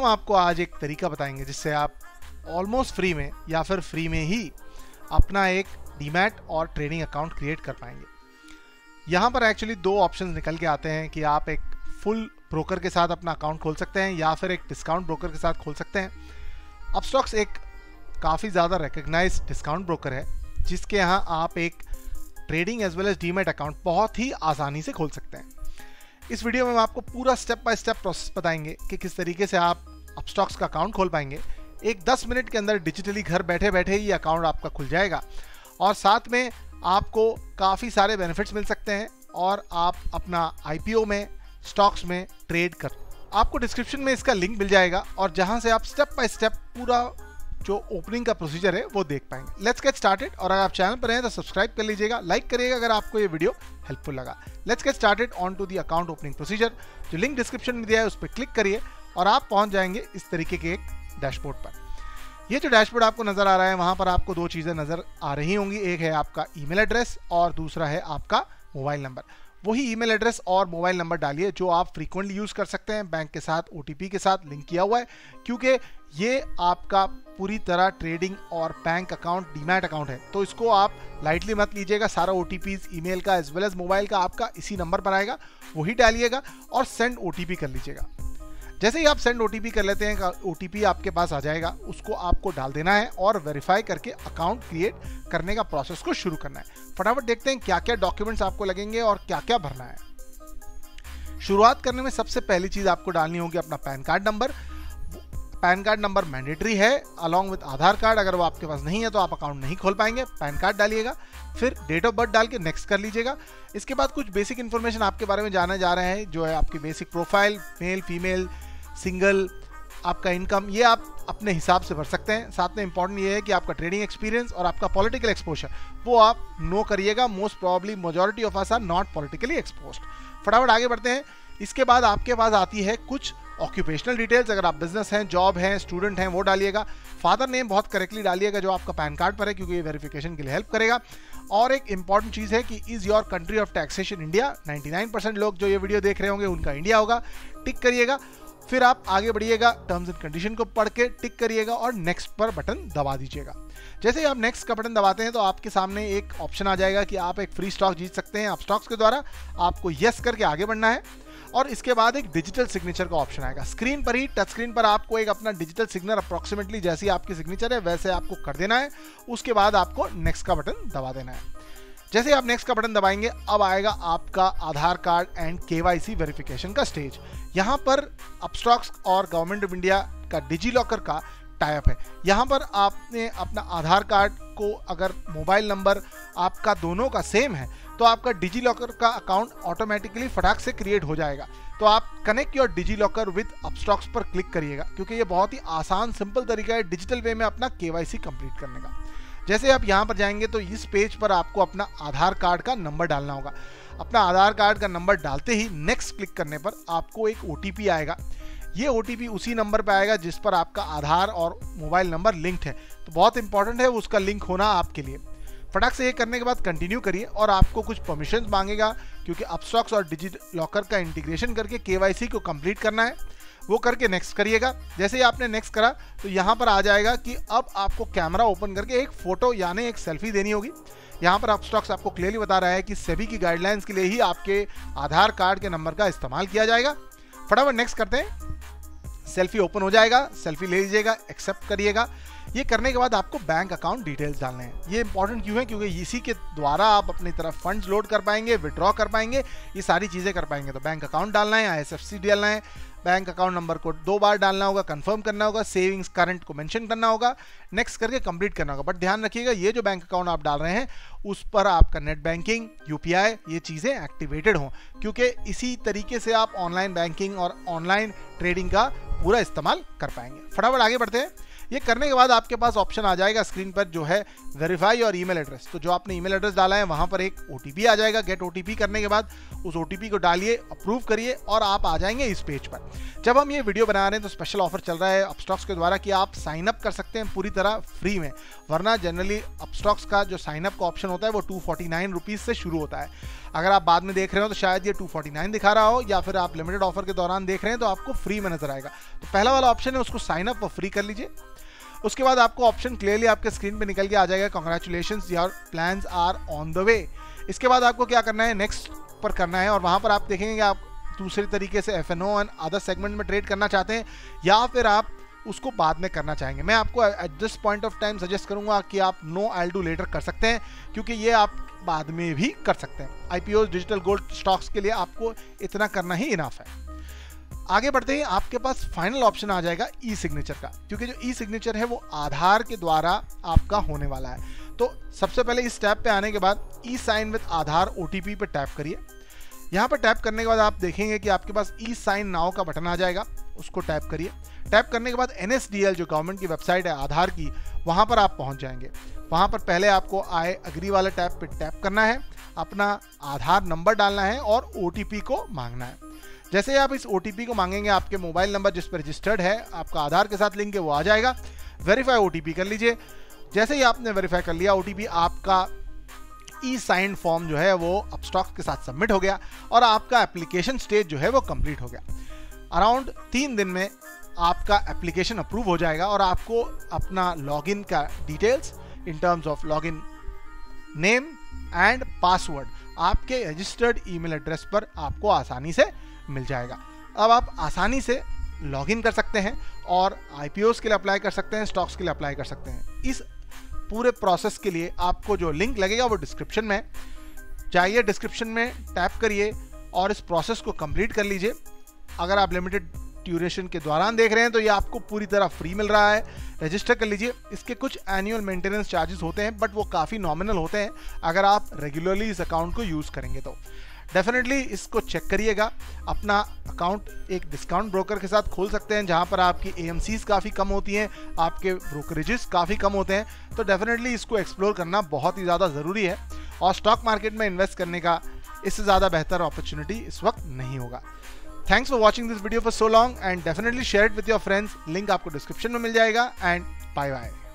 हम आपको आज एक तरीका बताएंगे जिससे आप ऑलमोस्ट फ्री में या फिर फ्री में ही अपना एक डीमैट और ट्रेडिंग अकाउंट क्रिएट कर पाएंगे। यहाँ पर एक्चुअली दो ऑप्शंस निकल के आते हैं कि आप एक फुल ब्रोकर के साथ अपना अकाउंट खोल सकते हैं या फिर एक डिस्काउंट ब्रोकर के साथ खोल सकते हैं। अपस्टॉक्स एक काफ़ी ज़्यादा रिकग्नाइज डिस्काउंट ब्रोकर है जिसके यहाँ आप एक trading as well as demat account बहुत ही आसानी से खोल सकते हैं। इस वीडियो में हम आपको पूरा स्टेप बाय स्टेप प्रोसेस बताएंगे कि किस तरीके से आप अपस्टॉक्स का अकाउंट खोल पाएंगे। एक 10 मिनट के अंदर डिजिटली घर बैठे बैठे ही अकाउंट आपका खुल जाएगा और साथ में आपको काफ़ी सारे बेनिफिट्स मिल सकते हैं और आप अपना आईपीओ में स्टॉक्स में ट्रेड कर। आपको डिस्क्रिप्शन में इसका लिंक मिल जाएगा और जहाँ से आप स्टेप बाय स्टेप पूरा जो ओपनिंग का प्रोसीजर है वो देख पाएंगे। Let's get started. और अगर आप चैनल पर हैं तो सब्सक्राइब कर लीजिएगा, लाइक करिएगा अगर आपको ये वीडियो हेल्पफुल लगा। Let's get started on to the account opening procedure. जो लिंक डिस्क्रिप्शन में दिया है उस पर क्लिक करिए और आप पहुंच जाएंगे इस तरीके के एक डैशबोर्ड पर। ये जो डैशबोर्ड आपको नज़र आ रहा है वहाँ पर आपको दो चीज़ें नज़र आ रही होंगी, एक है आपका ईमेल एड्रेस और दूसरा है आपका मोबाइल नंबर। वही ईमेल एड्रेस और मोबाइल नंबर डालिए जो आप फ्रीक्वेंटली यूज़ कर सकते हैं, बैंक के साथ ओटीपी के साथ लिंक किया हुआ है, क्योंकि ये आपका पूरी तरह ट्रेडिंग और बैंक अकाउंट डीमैट अकाउंट है तो इसको आप लाइटली मत लीजिएगा। सारा ओटीपीज ईमेल का एज वेल एज मोबाइल का आपका इसी नंबर पर आएगा, वही डालिएगा और सेंड ओटीपी कर लीजिएगा। जैसे ही आप सेंड ओटीपी कर लेते हैं ओटीपी आपके पास आ जाएगा, उसको आपको डाल देना है और वेरीफाई करके अकाउंट क्रिएट करने का प्रोसेस को शुरू करना है। फटाफट देखते हैं क्या क्या डॉक्यूमेंट्स आपको लगेंगे और क्या क्या भरना है। शुरुआत करने में सबसे पहली चीज़ आपको डालनी होगी अपना PAN card number. PAN card number mandatory है अलॉन्ग विद आधार कार्ड। अगर वो आपके पास नहीं है तो आप अकाउंट नहीं खोल पाएंगे। पैन कार्ड डालिएगा, फिर डेट ऑफ बर्थ डाल के नेक्स्ट कर लीजिएगा। इसके बाद कुछ बेसिक इन्फॉर्मेशन आपके बारे में जाना जा रहा है जो है आपकी basic profile, male female, single, आपका इनकम, ये आप अपने हिसाब से भर सकते हैं। साथ में इंपॉर्टेंट ये है कि आपका ट्रेडिंग एक्सपीरियंस और आपका पॉलिटिकल एक्सपोजर वो आप नो करिएगा। Most probably majority of us are not politically exposed. फटाफट आगे बढ़ते हैं। इसके बाद आपके पास आती है कुछ ऑक्यूपेशनल डिटेल्स। अगर आप बिजनेस हैं, जॉब हैं, स्टूडेंट हैं वो डालिएगा। फादर नेम बहुत करेक्टली डालिएगा जो आपका पैन कार्ड पर है क्योंकि ये वेरिफिकेशन के लिए हेल्प करेगा। और एक इंपॉर्टेंट चीज़ है कि is your country of taxation India. 99% लोग जो ये वीडियो देख रहे होंगे उनका इंडिया होगा, टिक करिएगा। फिर आप आगे बढ़िएगा, टर्म्स एंड कंडीशन को पढ़ के टिक करिएगा और नेक्स्ट पर बटन दबा दीजिएगा। जैसे ही आप नेक्स्ट का बटन दबाते हैं तो आपके सामने एक ऑप्शन आ जाएगा कि आप एक फ्री स्टॉक जीत सकते हैं अपस्टॉक्स के द्वारा। आपको यस करके आगे बढ़ना है और इसके बाद एक डिजिटल सिग्नेचर का ऑप्शन आएगा। स्क्रीन पर ही टच स्क्रीन पर आपको एक अपना डिजिटल सिग्नेचर अप्रॉक्सीमेटली जैसी आपकी सिग्नेचर है वैसे आपको कर देना है। उसके बाद आपको नेक्स्ट का बटन दबा देना है। जैसे आप नेक्स्ट का बटन दबाएंगे अब आएगा आपका Aadhaar card and KYC verification का स्टेज। यहाँ पर अपस्टॉक्स और गवर्नमेंट ऑफ इंडिया का डिजीलॉकर का टाई अप है। यहाँ पर आपने अपना आधार कार्ड को अगर मोबाइल नंबर आपका दोनों का सेम है तो आपका डिजीलॉकर का अकाउंट ऑटोमेटिकली फटाक से क्रिएट हो जाएगा। तो आप connect your DigiLocker with Upstox पर क्लिक करिएगा क्योंकि ये बहुत ही आसान सिंपल तरीका है डिजिटल वे में अपना केवाईसी कंप्लीट करने का। जैसे आप यहाँ पर जाएंगे तो इस पेज पर आपको अपना आधार कार्ड का नंबर डालना होगा। अपना आधार कार्ड का नंबर डालते ही नेक्स्ट क्लिक करने पर आपको एक ओटीपी आएगा। ये ओटीपी उसी नंबर पर आएगा जिस पर आपका आधार और मोबाइल नंबर लिंक्ड है, तो बहुत इंपॉर्टेंट है उसका लिंक होना आपके लिए। फटाक से ये करने के बाद कंटिन्यू करिए और आपको कुछ परमिशंस मांगेगा क्योंकि अपस्टॉक्स और डिजीलॉकर का इंटीग्रेशन करके केवाईसी को कंप्लीट करना है। वो करके नेक्स्ट करिएगा। जैसे ही आपने नेक्स्ट करा तो यहाँ पर आ जाएगा कि अब आपको कैमरा ओपन करके एक फ़ोटो यानी एक सेल्फी देनी होगी। यहाँ पर अपस्टॉक्स आपको क्लियरली बता रहा है कि सेबी की गाइडलाइंस के लिए ही आपके आधार कार्ड के नंबर का इस्तेमाल किया जाएगा। फटाफट नेक्स्ट करते हैं। सेल्फी ओपन हो जाएगा, सेल्फी ले लीजिएगा, एक्सेप्ट करिएगा। ये करने के बाद आपको बैंक अकाउंट डिटेल्स डालने हैं। ये इंपॉर्टेंट क्यों है क्योंकि इसी के द्वारा आप अपनी तरफ फंड्स लोड कर पाएंगे, विड्रॉ कर पाएंगे, ये सारी चीज़ें कर पाएंगे। तो बैंक अकाउंट डालना है, IFSC डालना है, बैंक अकाउंट नंबर को 2 बार डालना होगा, कंफर्म करना होगा, सेविंग्स करंट को मेंशन करना होगा, नेक्स्ट करके कंप्लीट करना होगा। बट ध्यान रखिएगा ये जो बैंक अकाउंट आप डाल रहे हैं उस पर आपका नेट बैंकिंग, UPI ये चीज़ें एक्टिवेटेड हों क्योंकि इसी तरीके से आप ऑनलाइन बैंकिंग और ऑनलाइन ट्रेडिंग का पूरा इस्तेमाल कर पाएंगे। फटाफट आगे बढ़ते हैं। ये करने के बाद आपके पास ऑप्शन आ जाएगा स्क्रीन पर जो है वेरीफाई और ईमेल एड्रेस। तो जो आपने ईमेल एड्रेस डाला है वहाँ पर एक ओटीपी आ जाएगा। गेट ओटीपी करने के बाद उस ओटीपी को डालिए, अप्रूव करिए और आप आ जाएंगे इस पेज पर। जब हम ये वीडियो बना रहे हैं तो स्पेशल ऑफर चल रहा है अपस्टॉक्स के द्वारा कि आप साइन अप कर सकते हैं पूरी तरह फ्री में, वरना जनरली अपस्टॉक्स का जो साइनअप का ऑप्शन होता है वो 249 रुपीज़ से शुरू होता है। अगर आप बाद में देख रहे हो तो शायद ये 249 दिखा रहा हो, या फिर आप लिमिटेड ऑफर के दौरान देख रहे हैं तो आपको फ्री में नजर आएगा। तो पहला वाला ऑप्शन है उसको साइन अप और फ्री कर लीजिए। उसके बाद आपको ऑप्शन क्लियरली आपके स्क्रीन पे निकल के आ जाएगा, congratulations your plans are on the way. इसके बाद आपको क्या करना है, नेक्स्ट पर करना है और वहां पर आप देखेंगे आप दूसरे तरीके से एफएनओ एंड अदर सेगमेंट में ट्रेड करना चाहते हैं या फिर आप उसको बाद में करना चाहेंगे। मैं आपको at this point of time suggest करूंगा कि आप नो आई डू लेटर कर सकते हैं, क्योंकि ये आप बाद में भी कर सकते हैं। आईपीओ डिजिटल गोल्ड स्टॉक्स के लिए आपको इतना करना ही इनफ है। आगे बढ़ते ही आपके पास फाइनल ऑप्शन आ जाएगा ई सिग्नेचर का, क्योंकि जो ई सिग्नेचर है वो आधार के द्वारा आपका होने वाला है। तो सबसे पहले इस टैब पे आने के बाद e sign with Aadhaar OTP पे टैप करिए। यहाँ पर टैप करने के बाद आप देखेंगे कि आपके पास ई साइन नाउ का बटन आ जाएगा, उसको टैप करिए। टैप करने के बाद NSDL जो गवर्नमेंट की वेबसाइट है आधार की, वहाँ पर आप पहुँच जाएंगे। वहाँ पर पहले आपको आई एग्री वाला टैब पे टैप करना है, अपना आधार नंबर डालना है और OTP को मांगना है। जैसे ही आप इस OTP को मांगेंगे आपके मोबाइल नंबर जिस पर रजिस्टर्ड है आपका आधार के साथ लिंक है वो आ जाएगा। वेरीफाई OTP कर लीजिए। जैसे ही आपने वेरीफाई कर लिया OTP आपका ई साइन फॉर्म जो है वो अपस्टॉक्स के साथ सबमिट हो गया और आपका एप्लीकेशन स्टेज जो है वो कंप्लीट हो गया। अराउंड 3 दिन में आपका एप्लीकेशन अप्रूव हो जाएगा और आपको अपना लॉगिन का details in terms of login name and password आपके रजिस्टर्ड ईमेल एड्रेस पर आपको आसानी से मिल जाएगा। अब आप आसानी से लॉगिन कर सकते हैं और IPOs के लिए अप्लाई कर सकते हैं, स्टॉक्स के लिए अप्लाई कर सकते हैं। इस पूरे प्रोसेस के लिए आपको जो लिंक लगेगा वो डिस्क्रिप्शन में जाइए, डिस्क्रिप्शन में टैप करिए और इस प्रोसेस को कंप्लीट कर लीजिए। अगर आप लिमिटेड ड्यूरेशन के दौरान देख रहे हैं तो ये आपको पूरी तरह फ्री मिल रहा है, रजिस्टर कर लीजिए। इसके कुछ एनुअल मेंटेनेंस चार्जेस होते हैं बट वो काफ़ी नॉमिनल होते हैं अगर आप रेगुलरली इस अकाउंट को यूज़ करेंगे तो। डेफिनेटली इसको चेक करिएगा। अपना अकाउंट एक डिस्काउंट ब्रोकर के साथ खोल सकते हैं जहां पर आपकी AMCs काफ़ी कम होती हैं, आपके ब्रोकरेजेस काफ़ी कम होते हैं। तो डेफिनेटली इसको एक्सप्लोर करना बहुत ही ज़्यादा ज़रूरी है और स्टॉक मार्केट में इन्वेस्ट करने का इससे ज़्यादा बेहतर अपॉर्चुनिटी इस वक्त नहीं होगा। Thanks for watching this video for so long and definitely share it with your friends. Link आपको डिस्क्रिप्शन में मिल जाएगा एंड बाय बाय।